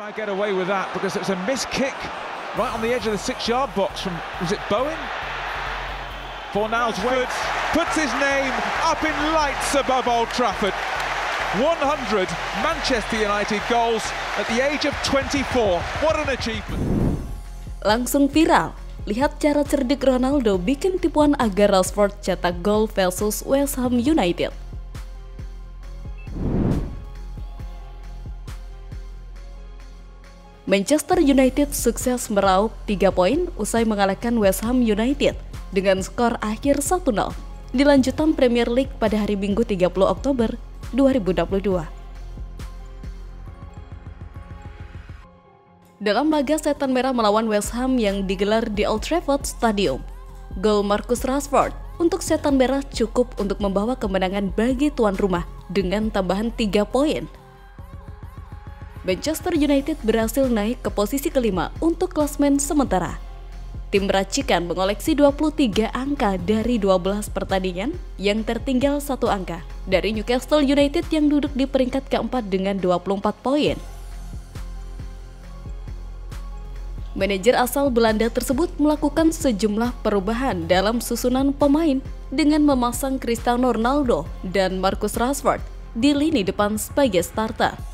might get away with that because it's a missed kick right on the edge of the 6-yard box from, was it Bowen? Fornals Woods puts his name up in lights above Old Trafford. 100 Manchester United goals at the age of 24. What an achievement. Langsung viral. Lihat cara cerdik Ronaldo bikin tipuan agar Rashford cetak gol versus West Ham United. Manchester United sukses meraup 3 poin usai mengalahkan West Ham United dengan skor akhir 1-0 di lanjutan Premier League pada hari Minggu 30 Oktober 2022. Dalam laga Setan Merah melawan West Ham yang digelar di Old Trafford Stadium, gol Marcus Rashford untuk Setan Merah cukup untuk membawa kemenangan bagi tuan rumah dengan tambahan 3 poin. Manchester United berhasil naik ke posisi kelima untuk klasemen sementara. Tim racikan mengoleksi 23 angka dari 12 pertandingan yang tertinggal 1 angka dari Newcastle United yang duduk di peringkat keempat dengan 24 poin. Manajer asal Belanda tersebut melakukan sejumlah perubahan dalam susunan pemain dengan memasang Cristiano Ronaldo dan Marcus Rashford di lini depan sebagai starter.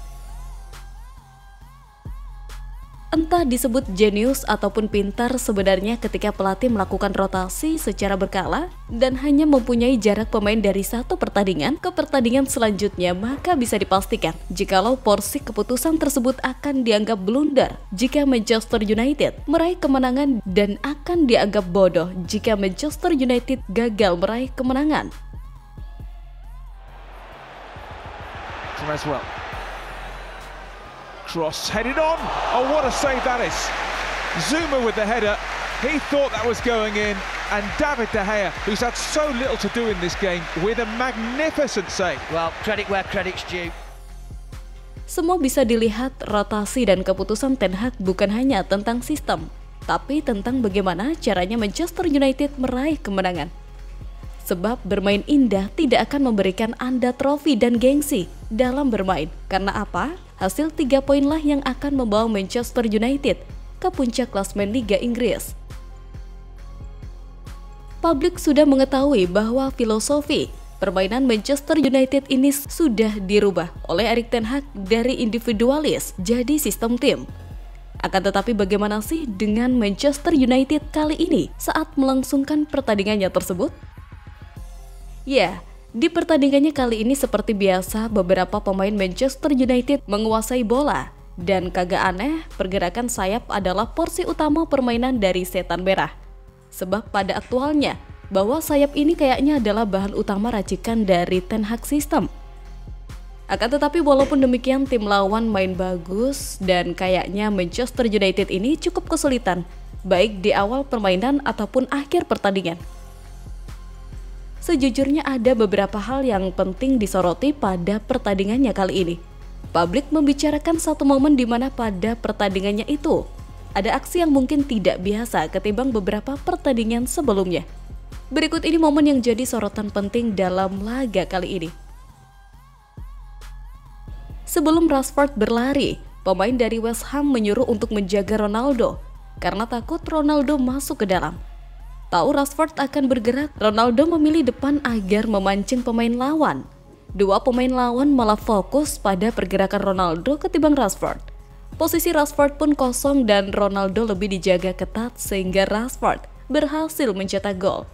Entah disebut jenius ataupun pintar sebenarnya ketika pelatih melakukan rotasi secara berkala dan hanya mempunyai jarak pemain dari satu pertandingan ke pertandingan selanjutnya, maka bisa dipastikan jikalau porsi keputusan tersebut akan dianggap blunder jika Manchester United meraih kemenangan dan akan dianggap bodoh jika Manchester United gagal meraih kemenangan. Cross headed on. Oh, what a save that is. Zuma with the header. He thought that was going in, and David De Gea, who's had so little to do in this game, with a magnificent save. Well, credit where credit's due. Semua bisa dilihat, rotasi dan keputusan Ten Hag bukan hanya tentang sistem, tapi tentang bagaimana caranya Manchester United meraih kemenangan. Sebab bermain indah tidak akan memberikan Anda trofi dan gengsi dalam bermain. Karena apa? Hasil 3 poinlah yang akan membawa Manchester United ke puncak klasemen Liga Inggris. Publik sudah mengetahui bahwa filosofi permainan Manchester United ini sudah dirubah oleh Erik Ten Hag dari individualis jadi sistem tim. Akan tetapi bagaimana sih dengan Manchester United kali ini saat melangsungkan pertandingannya tersebut? Ya, di pertandingannya kali ini seperti biasa beberapa pemain Manchester United menguasai bola. Dan kagak aneh, pergerakan sayap adalah porsi utama permainan dari Setan Merah. Sebab pada aktualnya, bahwa sayap ini kayaknya adalah bahan utama racikan dari Ten Hag system. Akan tetapi walaupun demikian tim lawan main bagus dan kayaknya Manchester United ini cukup kesulitan, baik di awal permainan ataupun akhir pertandingan. Sejujurnya ada beberapa hal yang penting disoroti pada pertandingannya kali ini. Publik membicarakan satu momen di mana pada pertandingannya itu ada aksi yang mungkin tidak biasa ketimbang beberapa pertandingan sebelumnya. Berikut ini momen yang jadi sorotan penting dalam laga kali ini. Sebelum Rashford berlari, pemain dari West Ham menyuruh untuk menjaga Ronaldo karena takut Ronaldo masuk ke dalam. Tahu Rashford akan bergerak, Ronaldo memilih depan agar memancing pemain lawan. Dua pemain lawan malah fokus pada pergerakan Ronaldo ketimbang Rashford. Posisi Rashford pun kosong dan Ronaldo lebih dijaga ketat sehingga Rashford berhasil mencetak gol.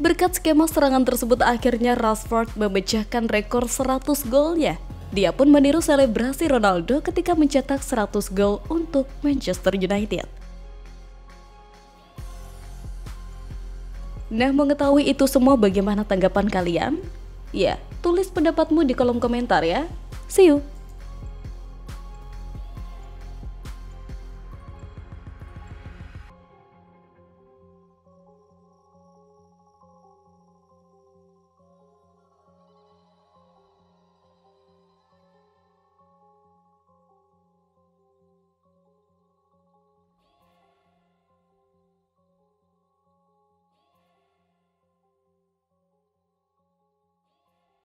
Berkat skema serangan tersebut akhirnya Rashford memecahkan rekor 100 golnya. Dia pun meniru selebrasi Ronaldo ketika mencetak 100 gol untuk Manchester United. Nah, mengetahui itu semua, bagaimana tanggapan kalian? Ya, tulis pendapatmu di kolom komentar ya. See you!